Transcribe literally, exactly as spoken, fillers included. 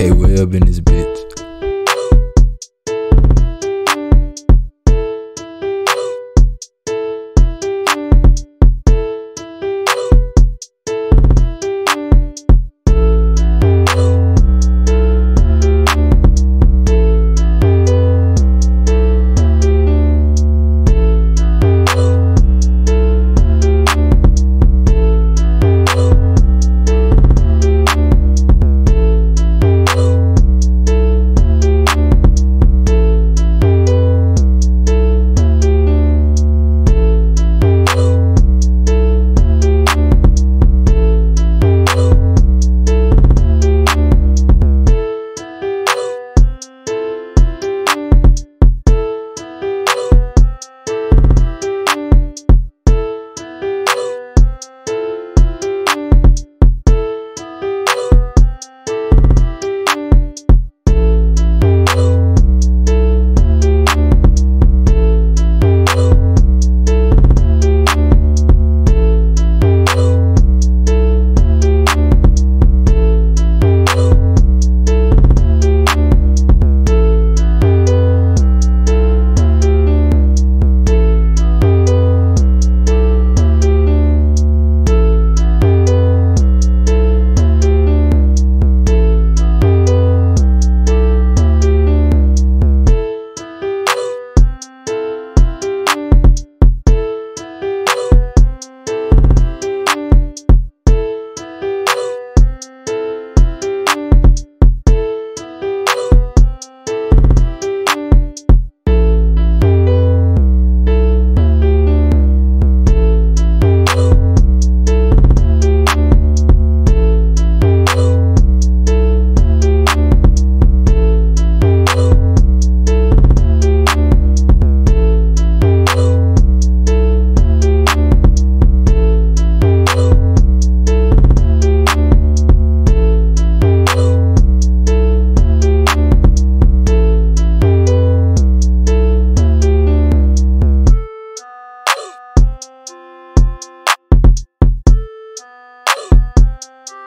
K-Web in this bitch. You